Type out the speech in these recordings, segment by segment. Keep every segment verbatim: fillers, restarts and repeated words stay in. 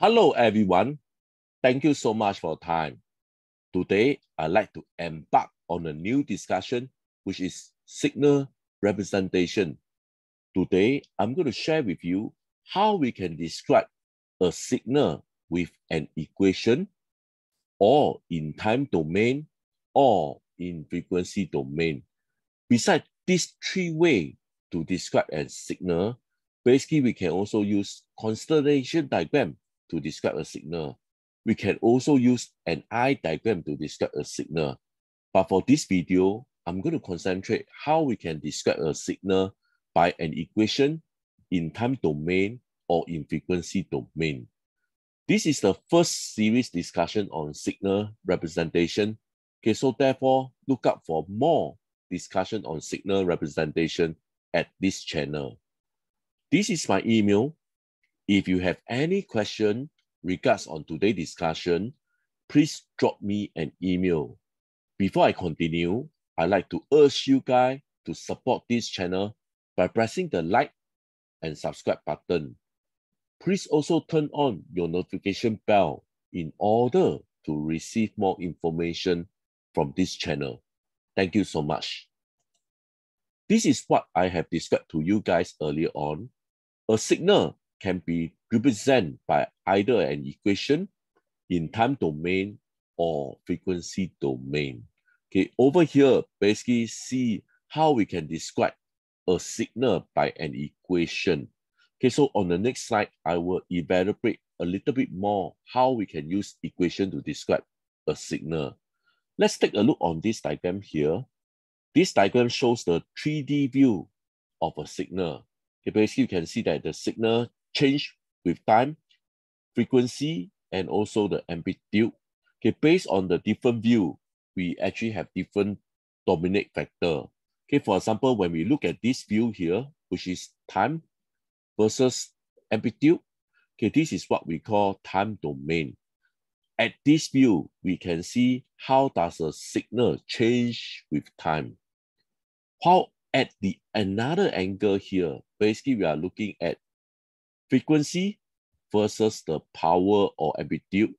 Hello, everyone. Thank you so much for your time. Today, I'd like to embark on a new discussion, which is signal representation. Today, I'm going to share with you how we can describe a signal with an equation or in time domain or in frequency domain. Besides these three ways to describe a signal, basically, we can also use constellation diagram to describe a signal. We can also use an eye diagram to describe a signal. But for this video, I'm going to concentrate how we can describe a signal by an equation in time domain or in frequency domain. This is the first series discussion on signal representation. Okay, so therefore, look up for more discussion on signal representation at this channel. This is my email. If you have any question regards on today's discussion, please drop me an email. Before I continue, I'd like to urge you guys to support this channel by pressing the like and subscribe button. Please also turn on your notification bell in order to receive more information from this channel. Thank you so much. This is what I have described to you guys earlier on. A signal can be represented by either an equation in time domain or frequency domain. Okay, over here, basically see how we can describe a signal by an equation. Okay, so on the next slide, I will elaborate a little bit more how we can use equation to describe a signal. Let's take a look on this diagram here. This diagram shows the three D view of a signal. Okay, basically, you can see that the signal change with time, frequency, and also the amplitude. Okay, based on the different view, we actually have different dominant factor. Okay, for example, when we look at this view here, which is time versus amplitude, okay, this is what we call time domain. At this view, we can see how does a signal change with time. How at the another angle here, basically we are looking at frequency versus the power or amplitude.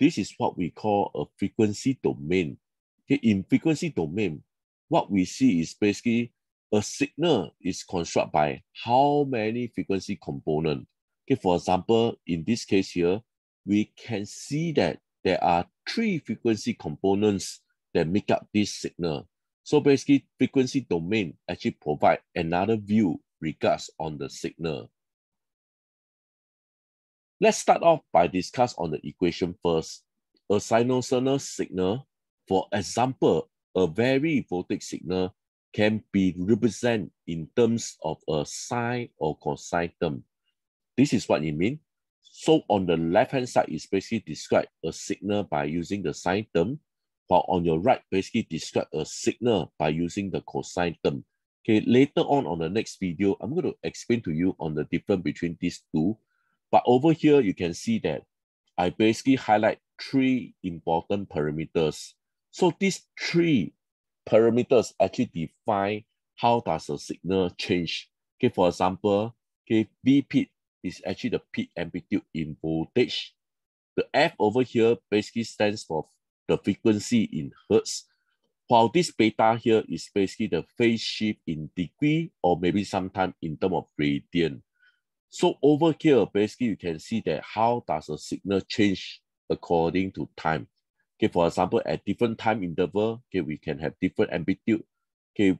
This is what we call a frequency domain. Okay, in frequency domain, what we see is basically a signal is constructed by how many frequency components. Okay, for example, in this case here, we can see that there are three frequency components that make up this signal. So basically, frequency domain actually provides another view regards on the signal. Let's start off by discuss on the equation first. A sinusoidal signal, for example, a very voltage signal can be represented in terms of a sine or cosine term. This is what it means. So on the left-hand side is basically describe a signal by using the sine term, while on your right basically describe a signal by using the cosine term. Okay, later on on the next video, I'm going to explain to you on the difference between these two. But over here, you can see that I basically highlight three important parameters. So these three parameters actually define how does a signal change. Okay, for example, okay, V peak is actually the peak amplitude in voltage. The F over here basically stands for the frequency in hertz, while this beta here is basically the phase shift in degree or maybe sometime in terms of radian. So over here, basically, you can see that how does a signal change according to time. Okay, for example, at different time interval, okay, we can have different amplitude. Okay,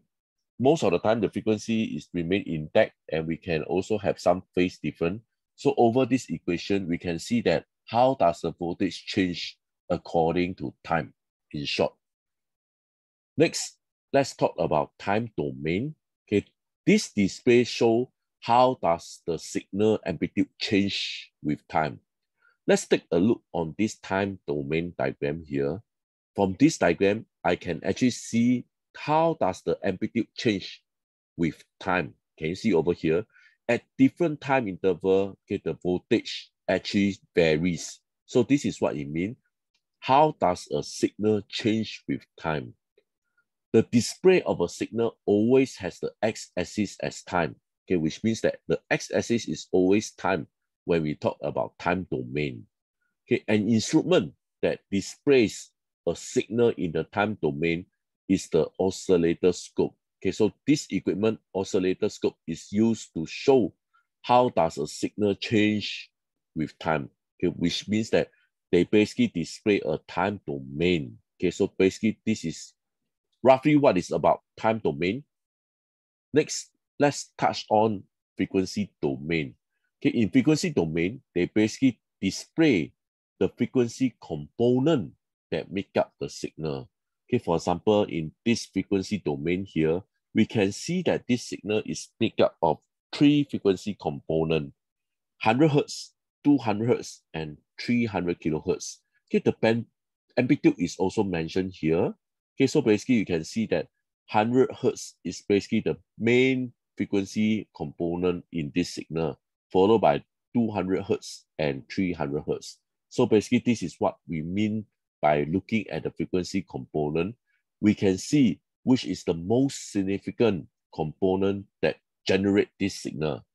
most of the time, the frequency is remain intact, and we can also have some phase difference. So over this equation, we can see that how does the voltage change according to time, in short. Next, let's talk about time domain. Okay, this display shows how does the signal amplitude change with time. Let's take a look on this time domain diagram here. From this diagram, I can actually see how does the amplitude change with time. Can you see over here? At different time interval, okay, the voltage actually varies. So this is what it means. How does a signal change with time? The display of a signal always has the x-axis as time. Okay, which means that the x-axis is always time, when we talk about time domain. Okay, an instrument that displays a signal in the time domain is the oscillator scope. Okay, so this equipment, oscillator scope, is used to show how does a signal change with time. Okay, which means that they basically display a time domain. Okay, so basically this is roughly what is about time domain. Next, let's touch on frequency domain. Okay, in frequency domain, they basically display the frequency component that make up the signal. Okay, for example, in this frequency domain here, we can see that this signal is made up of three frequency components, one hundred hertz, two hundred hertz, and three hundred kilohertz. Okay, the band amplitude is also mentioned here. Okay, so basically you can see that one hundred hertz is basically the main frequency component in this signal, followed by two hundred hertz and three hundred hertz. So basically this is what we mean by looking at the frequency component. We can see which is the most significant component that generate this signal.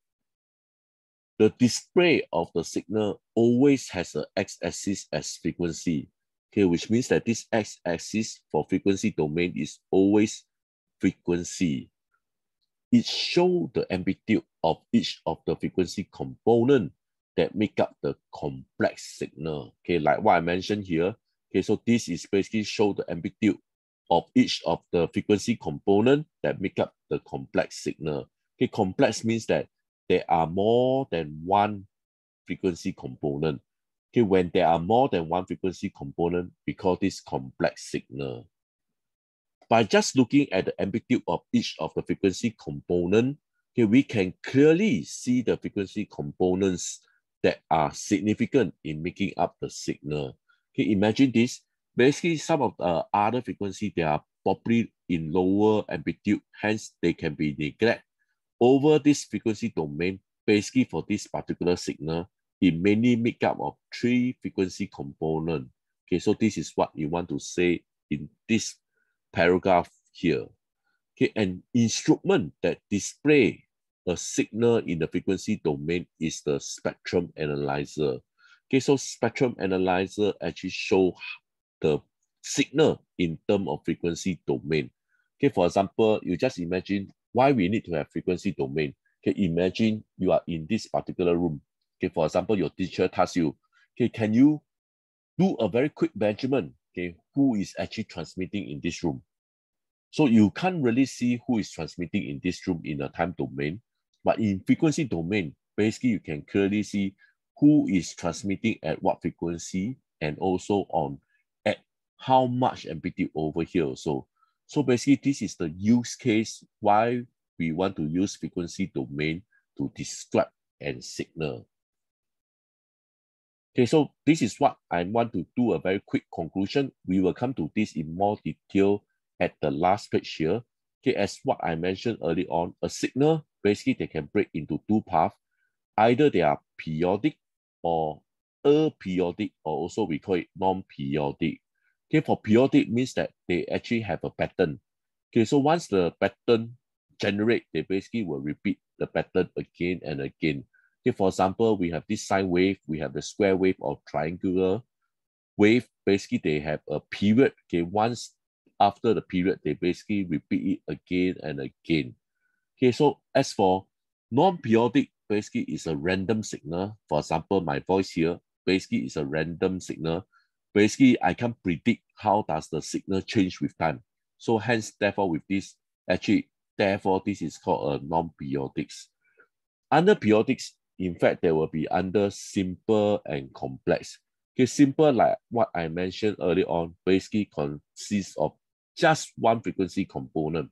The display of the signal always has an x-axis as frequency, okay, which means that this x-axis for frequency domain is always frequency. It shows the amplitude of each of the frequency component that make up the complex signal. Okay, like what I mentioned here. Okay, so this is basically show the amplitude of each of the frequency component that make up the complex signal. Okay, complex means that there are more than one frequency component. Okay, when there are more than one frequency component, we call this complex signal. By just looking at the amplitude of each of the frequency component, okay, we can clearly see the frequency components that are significant in making up the signal. Okay, imagine this. Basically, some of the other frequency, they are probably in lower amplitude, hence they can be neglected. Over this frequency domain, basically for this particular signal, it mainly make up of three frequency components. Okay, so this is what you want to say in this paragraph here. Okay, an instrument that displays a signal in the frequency domain is the spectrum analyzer. Okay, so spectrum analyzer actually shows the signal in terms of frequency domain. Okay, for example, you just imagine why we need to have frequency domain. Okay, imagine you are in this particular room. Okay, for example, your teacher asks you, okay, can you do a very quick measurement? Okay, who is actually transmitting in this room? So you can't really see who is transmitting in this room in a time domain, but in frequency domain, basically you can clearly see who is transmitting at what frequency and also on at how much amplitude over here also. So basically, this is the use case why we want to use frequency domain to describe and signal. Okay, so this is what I want to do a very quick conclusion. We will come to this in more detail at the last page here. Okay, as what I mentioned early on, a signal, basically they can break into two paths. Either they are periodic or aperiodic, or also we call it non-periodic. Okay, for periodic means that they actually have a pattern. Okay, so once the pattern generates, they basically will repeat the pattern again and again. Okay, for example, we have this sine wave, we have the square wave or triangular wave. Basically, they have a period. Okay, once after the period, they basically repeat it again and again. Okay, so as for non-periodic, basically it's a random signal. For example, my voice here basically is a random signal. Basically, I can't predict how does the signal change with time. So hence, therefore, with this, actually, therefore, this is called a non-periodics. Under periodics, in fact, there will be under simple and complex. Okay, simple, like what I mentioned earlier on, basically consists of just one frequency component.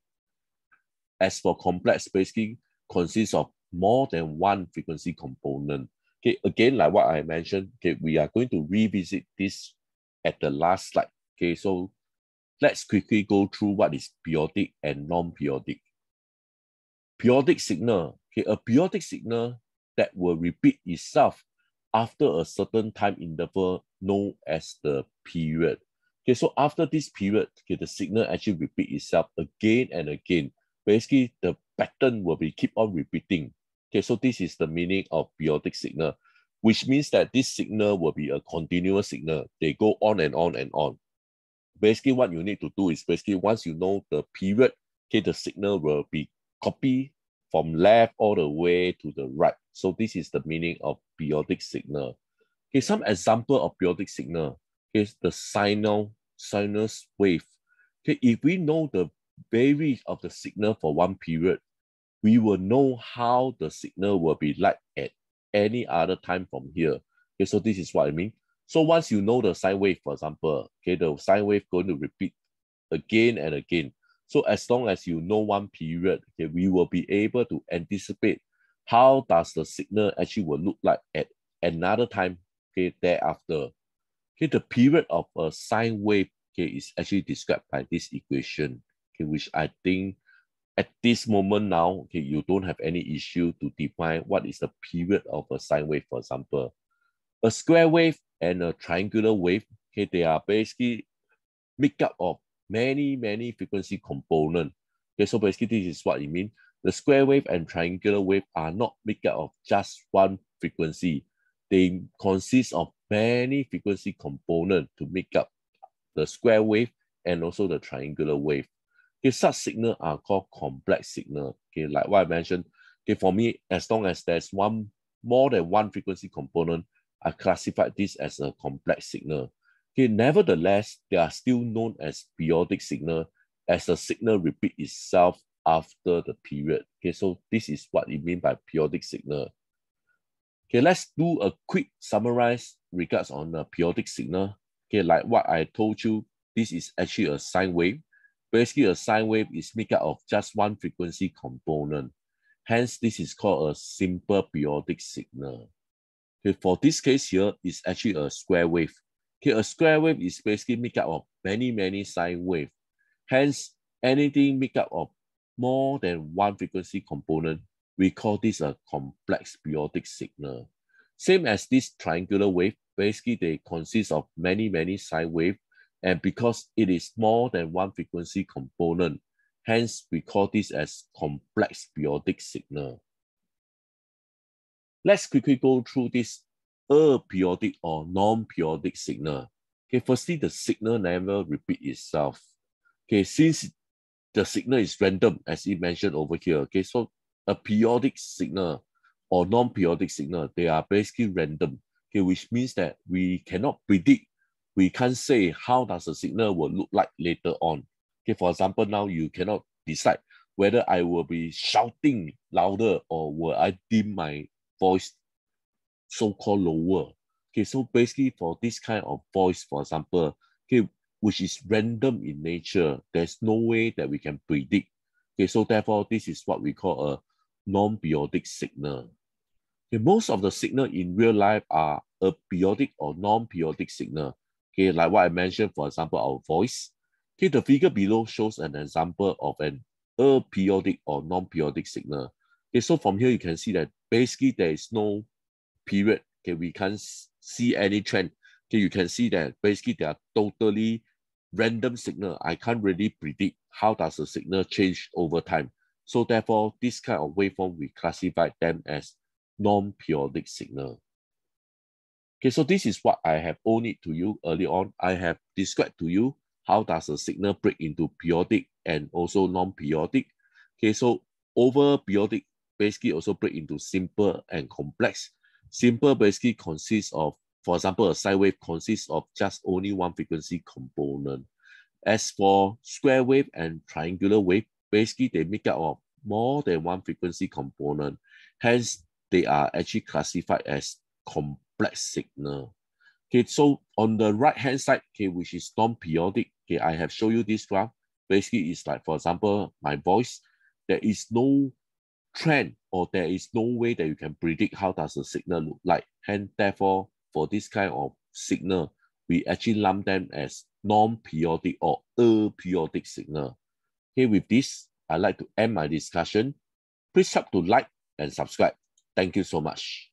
As for complex, basically consists of more than one frequency component. Okay, again, like what I mentioned, okay, we are going to revisit this at the last slide. Okay, so let's quickly go through what is periodic and non-periodic. Periodic signal, okay, a periodic signal that will repeat itself after a certain time interval known as the period. Okay, so after this period, okay, the signal actually repeats itself again and again. Basically, the pattern will be keep on repeating. Okay, so this is the meaning of periodic signal. which means that this signal will be a continuous signal. They go on and on and on. Basically, what you need to do is basically once you know the period, okay, the signal will be copied from left all the way to the right. So this is the meaning of periodic signal. Okay, some example of periodic signal is the signal, sinus wave. Okay, if we know the varies of the signal for one period, we will know how the signal will be like at any other time from here. Okay, so this is what I mean. So once you know the sine wave, for example, okay, the sine wave going to repeat again and again. So as long as you know one period, okay, we will be able to anticipate how does the signal actually will look like at another time, okay, thereafter. Okay, the period of a sine wave, okay, is actually described by this equation, okay, which I think at this moment now, okay, you don't have any issue to define what is the period of a sine wave, for example. A square wave and a triangular wave, okay, they are basically made up of many, many frequency components. Okay, so basically this is what it means. The square wave and triangular wave are not made up of just one frequency. They consist of many frequency components to make up the square wave and also the triangular wave. Okay, such signals are called complex signals. Okay, like what I mentioned, okay, for me, as long as there's one more than one frequency component, I classify this as a complex signal. Okay, nevertheless, they are still known as periodic signal, as the signal repeats itself after the period. Okay, so this is what it means by periodic signal. Okay, let's do a quick summarize regards on the periodic signal. Okay, like what I told you, this is actually a sine wave. Basically, a sine wave is made up of just one frequency component. Hence, this is called a simple periodic signal. Okay, for this case here, it's actually a square wave. Okay, a square wave is basically made up of many, many sine waves. Hence, anything made up of more than one frequency component, we call this a complex periodic signal. Same as this triangular wave, basically they consist of many, many sine waves. And because it is more than one frequency component, hence we call this as complex periodic signal. Let's quickly go through this aperiodic or non-periodic signal. Okay, firstly, the signal never repeats itself. Okay, since the signal is random, as it mentioned over here, okay, so a periodic signal or non-periodic signal, they are basically random, okay, which means that we cannot predict. We can't say how does the signal will look like later on. Okay, for example, now you cannot decide whether I will be shouting louder or will I dim my voice so-called lower. Okay, so basically for this kind of voice, for example, okay, which is random in nature, there's no way that we can predict. Okay, so therefore, this is what we call a non-periodic signal. Okay, most of the signal in real life are a periodic or non-periodic signal. Okay, like what I mentioned, for example, our voice. Okay, the figure below shows an example of an aperiodic or non-periodic signal. Okay, so from here you can see that basically there is no period. Okay, we can't see any trend. Okay, you can see that basically they are totally random signal. I can't really predict how does the signal change over time. So therefore, this kind of waveform, we classify them as non-periodic signal. Okay, so this is what I have owned it to you early on. I have described to you how does a signal break into periodic and also non-periodic. Okay, so over periodic basically also break into simple and complex. Simple basically consists of, for example, a sine wave consists of just only one frequency component. As for square wave and triangular wave, basically they make up of more than one frequency component. Hence, they are actually classified as complex. Complex signal. Okay, so on the right hand side, okay, which is non-periodic, okay, I have shown you this graph. Basically, it's like, for example, my voice. There is no trend or there is no way that you can predict how does the signal look like. And therefore, for this kind of signal, we actually lump them as non-periodic or aperiodic signal. Okay, with this, I'd like to end my discussion. Please help to like and subscribe. Thank you so much.